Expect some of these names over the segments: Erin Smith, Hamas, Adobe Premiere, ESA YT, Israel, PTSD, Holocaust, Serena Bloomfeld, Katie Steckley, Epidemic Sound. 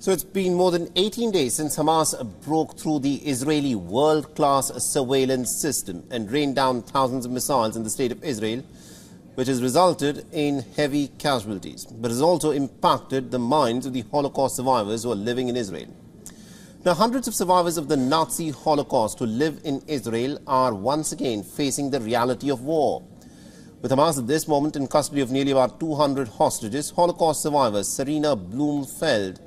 So it's been more than 18 days since Hamas broke through the Israeli world-class surveillance system and rained down thousands of missiles in the state of Israel, which has resulted in heavy casualties, but has also impacted the minds of the Holocaust survivors who are living in Israel. Now, hundreds of survivors of the Nazi Holocaust who live in Israel are once again facing the reality of war. With Hamas at this moment in custody of nearly about 200 hostages, Holocaust survivor Serena Bloomfeld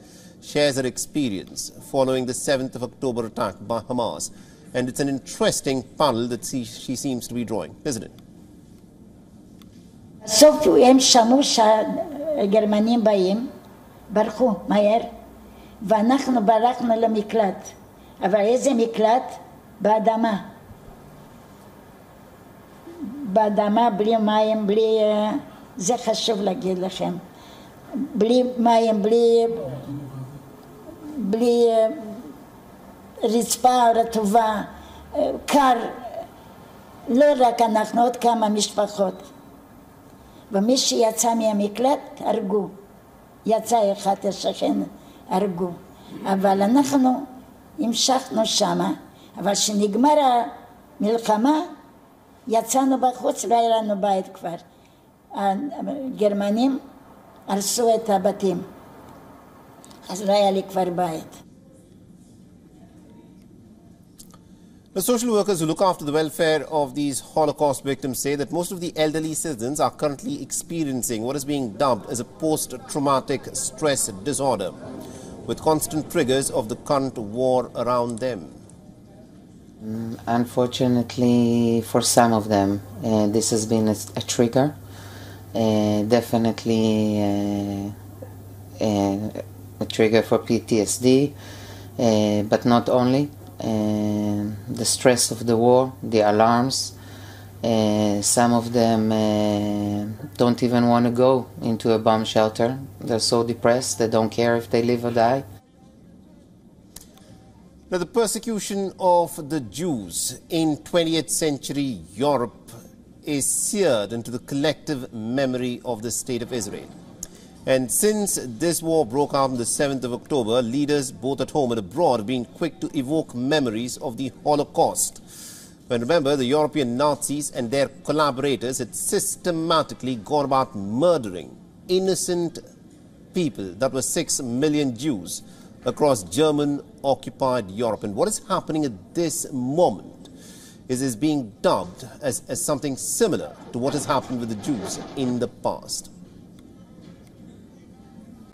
shares her experience following the 7th of October attack by Hamas. And it's an interesting parallel that she seems to be drawing, isn't it? בסוף הם שמעו שהגרמנים באים, ברחו מהר, ואנחנו ברחנו למקלט. אבל איזה מקלט? באדמה. באדמה, בלי מים, בלי... זה חשוב להגיד לכם. בלי מים, בלי רצפה רטובה, קר. לא רק אנחנו, עוד כמה משפחות. ומי שיצא מהמקלט, הרגו. יצא אחד השכן, הרגו. אבל אנחנו המשכנו שמה, אבל כשנגמר המלחמה, יצאנו בחוץ, לא היה לנו בית כבר. הגרמנים הרסו את הבתים, אז לא היה לי כבר בית. The social workers who look after the welfare of these Holocaust victims say that most of the elderly citizens are currently experiencing what is being dubbed as a post-traumatic stress disorder, with constant triggers of the current war around them. Unfortunately, for some of them, this has been a trigger. Definitely a trigger for PTSD, but not only. The stress of the war, the alarms. Some of them don't even want to go into a bomb shelter. They're so depressed, they don't care if they live or die. Now, the persecution of the Jews in 20th century Europe is seared into the collective memory of the state of Israel. And since this war broke out on the 7th of October, leaders both at home and abroad have been quick to evoke memories of the Holocaust. And remember, the European Nazis and their collaborators had systematically gone about murdering innocent people. That was 6 million Jews across German-occupied Europe. And what is happening at this moment is being dubbed as something similar to what has happened with the Jews in the past.